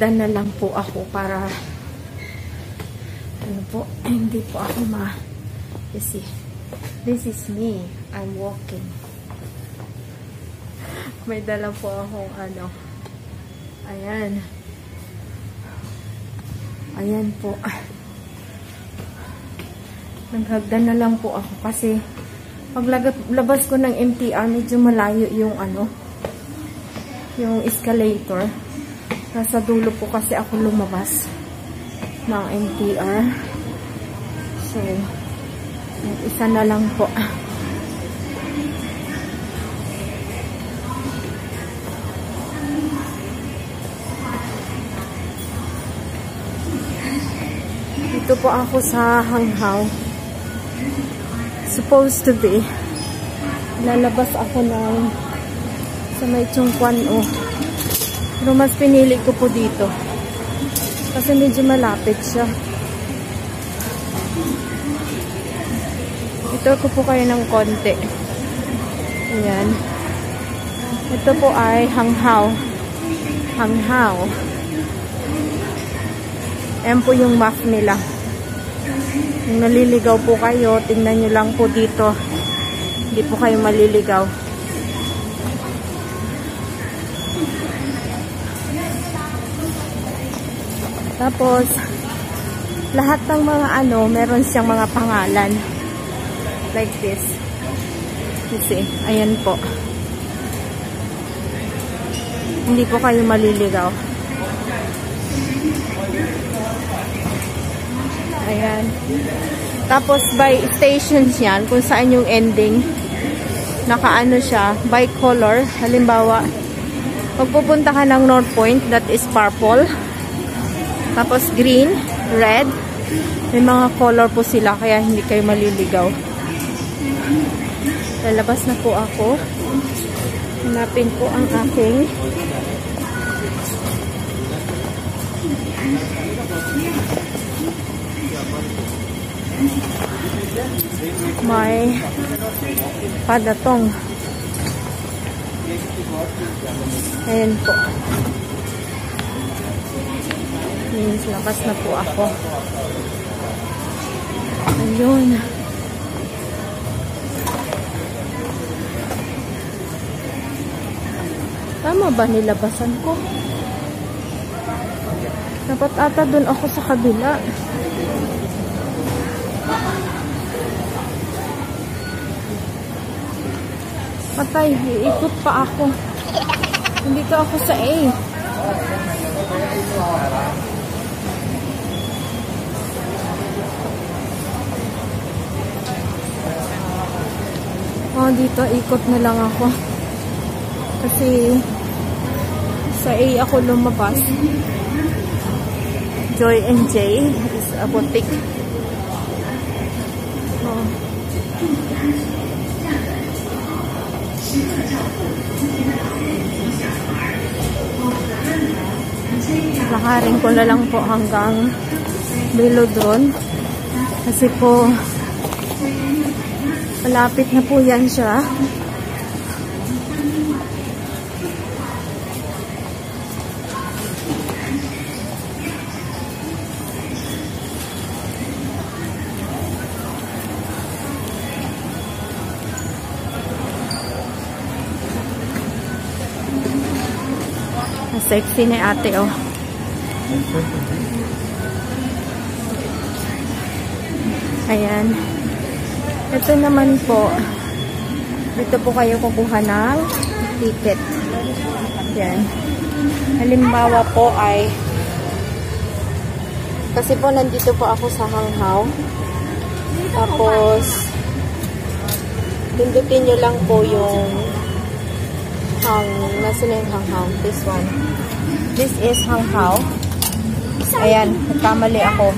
Hagdan na lang po ako para ano po, hindi po ako you see, this is me, I'm walking. May dala po akong ano, ayan, ayan po. Naghagdan na lang po ako kasi paglabas ko ng MTR medyo malayo yung ano, yung escalator. Nasa dulo po kasi ako lumabas ng MTR. So isa na lang po. Dito po ako sa Hang Hau. Supposed to be lalabas ako ng sa may Tseung Kwan O, pero mas pinili ko po dito kasi medyo malapit siya. Ito ko po kayo ng konti. Ayan, ito po ay Hang Hau. Hang Hau, ayan po yung map nila. Kung naliligaw po kayo, tingnan nyo lang po dito. Hindi po kayo maliligaw. Tapos, lahat ng mga ano, meron siyang mga pangalan. Like this. You see, ayan po. Hindi po kayo maliligaw. Ayan. Tapos by stations yan, kung saan yung ending. Nakaano siya, by color. Halimbawa, pagpupunta ka ng North Point, that is purple. Tapos green, red. May mga color po sila, kaya hindi kayo maliligaw. Lalabas na po ako. Hanapin ko ang aking may padatong. Ayan po. Means labas na po ako. Ayun. Tama ba nilabasan ko? Dapat ata dun ako sa kabila. Patay, iikot pa ako. Nandito ako sa A. Oh, dito ikot na lang ako. Kasi sa A ako lumabas. Joy and Jay is a boutique. Oh. Lakarin ko na lang po hanggang Velodrome kasi po malapit na po yan siya. Sexy ni ate, oh. Ayan. Ito naman po. Dito po kayo kukuha ng ticket. Ayan. Halimbawa po ay kasi po nandito po ako sa Hang Hau. Tapos pindutin nyo lang po yung nasa na yung Hang Hau. This one. This is Hang Hau. Ayan. Nagkamali ako.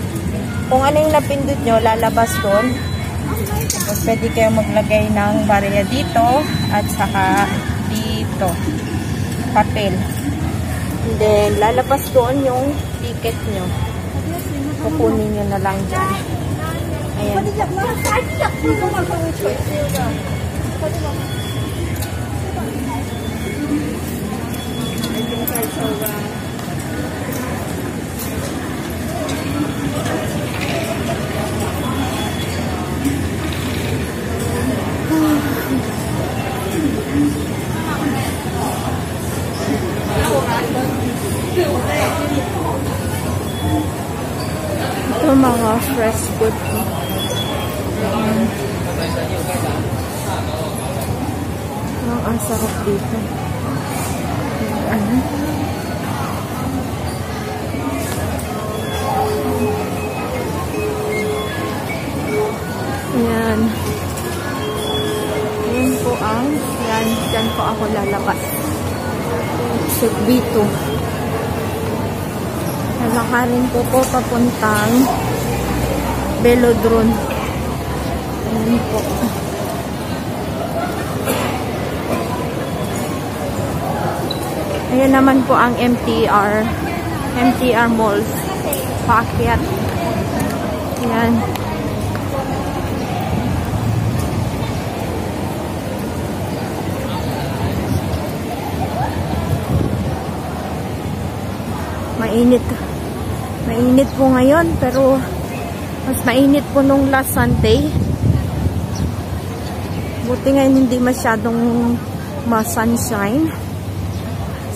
Kung ano yung napindot nyo, lalabas doon. Tapos pwede kayong maglagay ng barya dito at saka dito. Papel. And then, lalabas doon yung ticket nyo. Kukunin nyo na lang dyan. Ayan. Ang sarap dito. Ayan. Ayan po ang yan. Diyan po ako lalabas. Exit B2. Lalakarin po po papuntang Velodrome. Ayan po. Ayan naman po ang MTR. MTR malls. Paakyat. Ayan. Mainit. Mainit po ngayon. Pero mas mainit po nung last Sunday. Buti ngayon hindi masyadong ma-sunshine.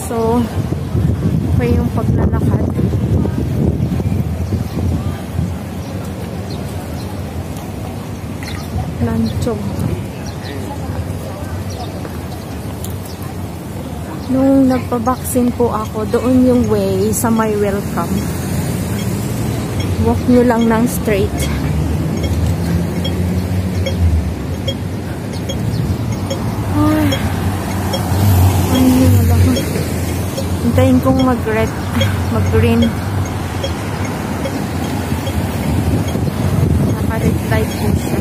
So, okay yung paglalakad. Lanchog. Nung nagpa-vaccine po ako, doon yung way sa my welcome. Walk nyo lang ng straight. Ay. Ay, wala ko. Hintayin kong mag-red, mag-green. Naka-red light po siya.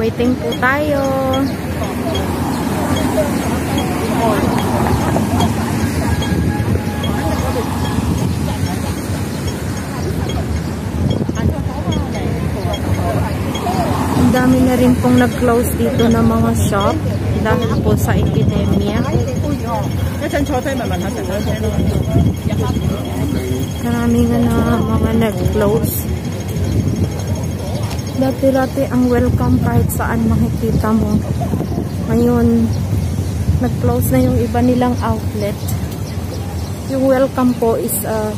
Waiting po tayo. Ang dami na rin pong nag-close dito ng mga shop dahil po sa epidemya. Karami nga na mga nag-close. Dati-dati ang welcome kahit saan makikita mo. Ngayon, nag-close na yung iba nilang outlet. Yung welcome po is a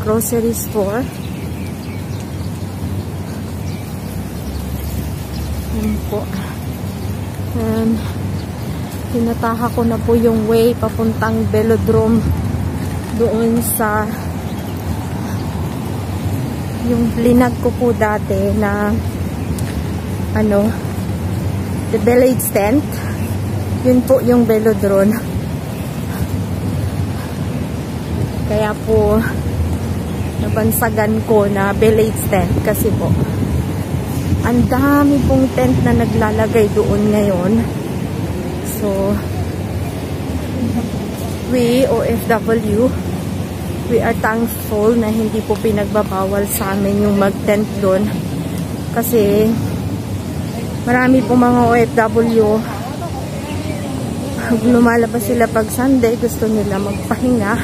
grocery store. Ayan po. And tinataha ko na po yung way papuntang Velodrome doon sa yung blinag ko po dati na ano the village tent. Yun po yung Velodrome. Kaya po nabansagan ko na village tent kasi po ang dami pong tent na naglalagay doon ngayon. So we OFW, we are thankful na hindi po pinagbabawal sa amin yung mag-tent doon kasi marami po mga OFW, lumalabas sila pag Sunday, gusto nila magpahinga.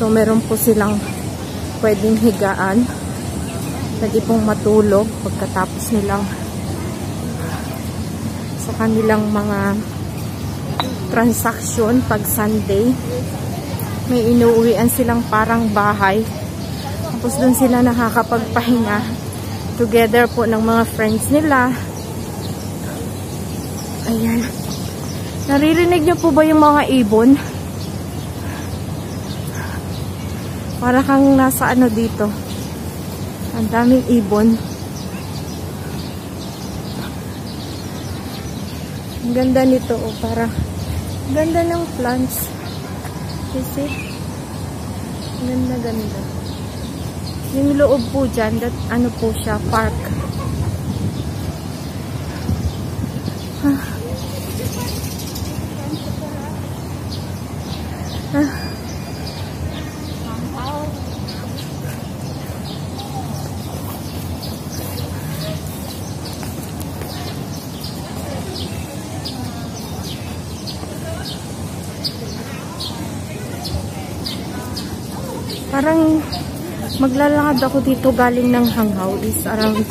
So meron po silang pwedeng higaan, pwede pong matulog pagkatapos nilang sa kanilang mga transaction pag Sunday. May inuuwian silang parang bahay. Tapos doon sila nakakapagpahinga. Together po ng mga friends nila. Ayan. Naririnig niyo po ba yung mga ibon? Para kang nasa ano dito. Ang daming ibon. Ang ganda nito. Oh, para ganda ng plants. Kasi ganda. Yung loob po dyan, that, ano po siya, park. Parang Maglalakad ako dito galing ng Hang Hau is around 10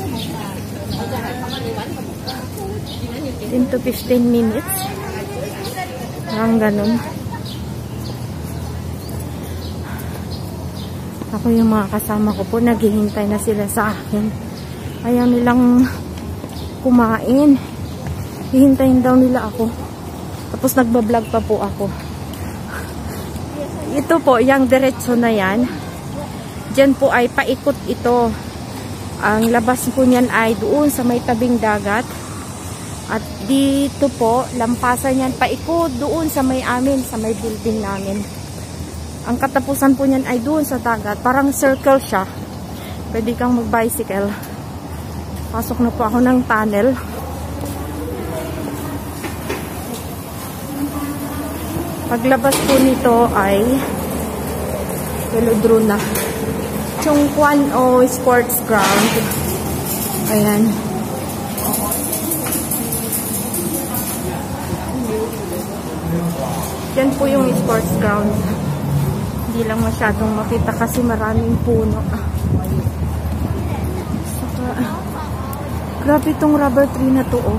to 15 minutes. Parang ganun. Ako yung mga kasama ko po, naghihintay na sila sa akin. Ayaw nilang kumain. Hihintayin daw nila ako. Tapos nagbablog pa po ako. Ito po, yung diretso na yan. Diyan po ay paikot ito. Ang labas po niyan ay doon sa may tabing dagat. At dito po, lampasan yan paikot doon sa may amin, sa may building namin. Ang katapusan po niyan ay doon sa dagat. Parang circle siya. Pwede kang mag-bicycle. Pasok na po ako ng tunnel. Paglabas po nito ay Velodrome na. Tseung Kwan O Sports Ground. Ayan. Yan po yung sports ground. Hindi lang masyadong makita kasi maraming puno. Saka, grabe tong rubber tree na to, oh.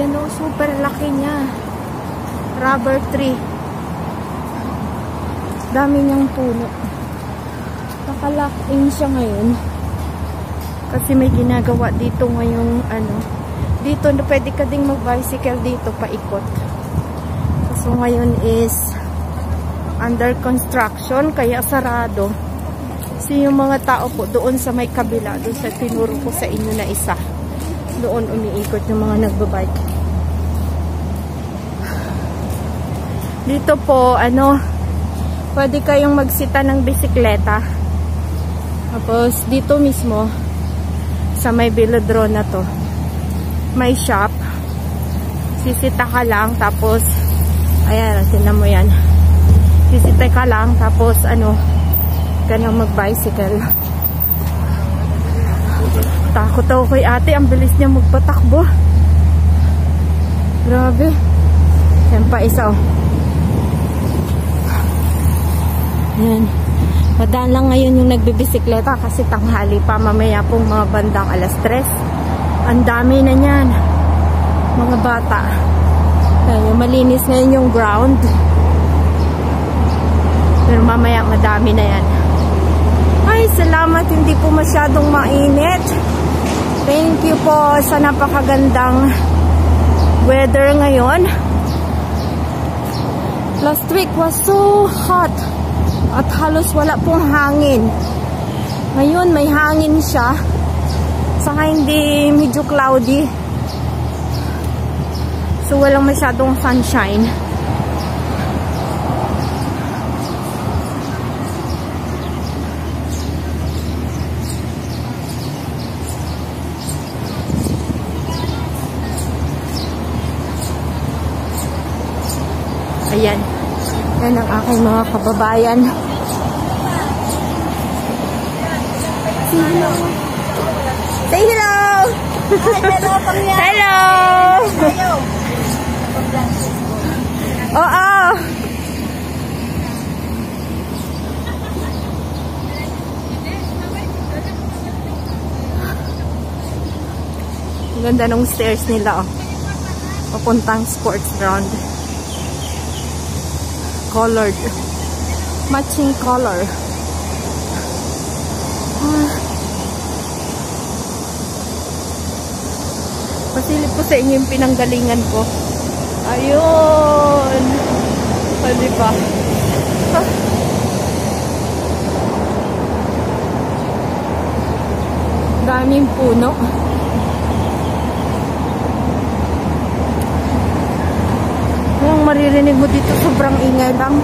Yan, oh, super laki niya. Rubber tree. Dami niyang puno. Nakalock-in siya ngayon. Kasi may ginagawa dito ngayong ano. Dito, pwede ka ding mag-bicycle dito, paikot. So, ngayon is under construction, kaya sarado. So, yung mga tao po doon sa may kabila, doon sa tinuro ko sa inyo na isa, doon umiikot yung mga nagbabike. Dito po, ano, pwede kayong magsita ng bisikleta. Tapos, dito mismo, sa may Velodrome na to, may shop. Sisita ka lang, tapos, ayan, tinan mo yan. Sisitay ka lang, tapos ano, ganang mag-bicycle. Takot ako kay ate, ang bilis niya magpatakbo. Grabe. Yan pa isa, oh. Yan. Madaan lang ngayon yung nagbibisikleta kasi tanghali pa, mamaya pong mga bandang alas 3. Ang dami na niyan. Mga bata. Yan, malinis ngayon yung ground. Pero mamaya madami na yan. Ay, salamat. Hindi po masyadong mainit. Thank you po sa napakagandang weather ngayon. Last week was so hot. At halos wala pong hangin. Ngayon may hangin siya. Saka hindi medyo cloudy. So walang masyadong sunshine. Ayan. Ayan ang aking mga kababayan. Say hello. Say hello! Hi, hello! Hello! Hello! Oh, oh! Ang ganda ng stairs nila, oh. Papuntang sports ground. Colored, matching color. Pasilip po sa inyo yung pinanggalingan ko. Ayun, pwede ba? Daming puno. Maririnig mo dito, sobrang ingay lang.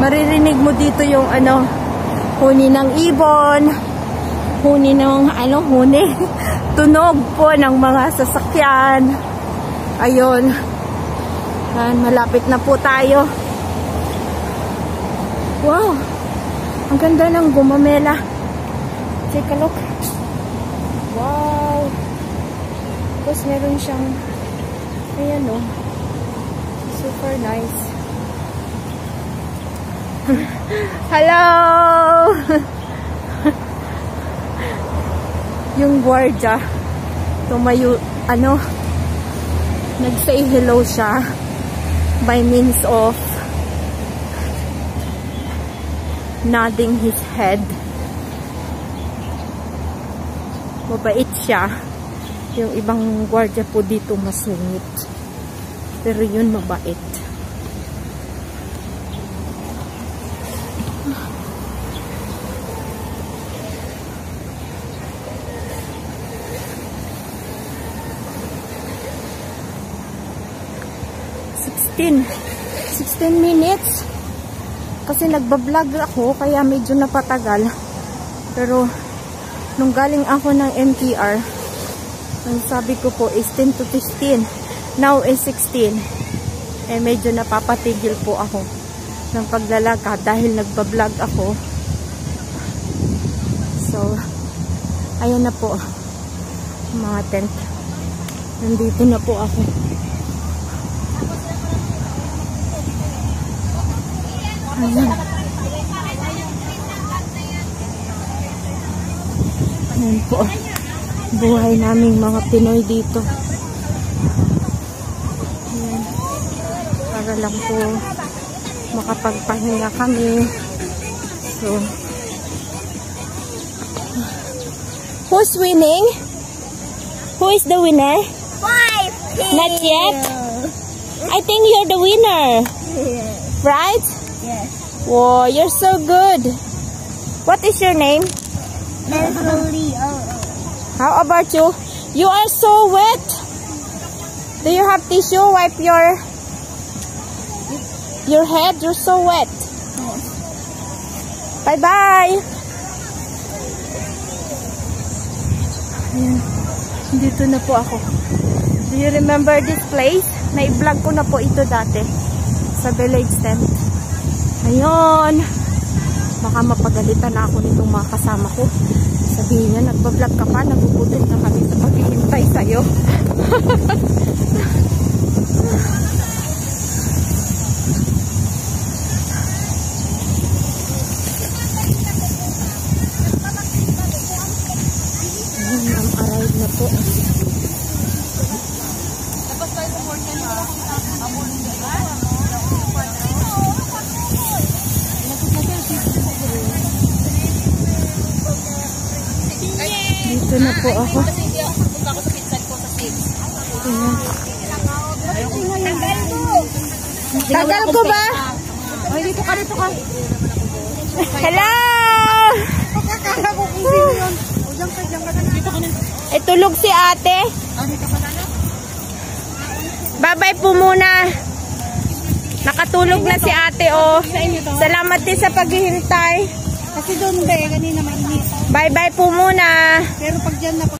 Maririnig mo dito yung ano, huni ng ibon, huni ng ano, huni, tunog po ng mga sasakyan. Ayun. Ayan, malapit na po tayo. Wow! Ang ganda ng Gumamela. Take a look. Wow! Tapos meron siyang, ayan, oh. Super nice. Hello! yung guardia, tumayo, ano, nag-say hello siya by means of nodding his head. Mabait siya. Yung ibang guardia po dito masungit, pero yun mabait. Sixteen minutes kasi nagbablog ako kaya medyo napatagal, pero nung galing ako ng MTR ang sabi ko po is 10 to 15, now is 16. Eh medyo napapatigil po ako ng paglalakad dahil nagbablog ako. So ayan na po mga tent, nandito na po ako. Ayan. Ayan po, buhay naming mga Pinoy dito. Ayan. Para lang po makapagpahinga kami. So, who's winning? Who is the winner? Five. Not yet? I think you're the winner. Yes. Right? Yes. Wow, you're so good. What is your name? How about you? You are so wet. Do you have tissue? Wipe your head. You're so wet. Yes. Bye bye. Dito na po ako. Do you remember this place? Na-vlog ko na po ito dati sa village tent. Ayun, baka mapagalitan na ako nitong mga kasama ko. Sabihin niya, nagbablog ka pa, nagugutom na kami sa paghihintay sa'yo. Ayun, arrive na po. Tapos tayo sa morning, dito na po ako. Tagal ko ba? Ay, dito ka, dito ka. Hello! Itulog si ate. Bye-bye po muna. Nakatulog na si ate, oh. Salamat din sa paghihintay. Kasi doon, be, kanina mainit. Bye-bye po muna. Pero pag dyan na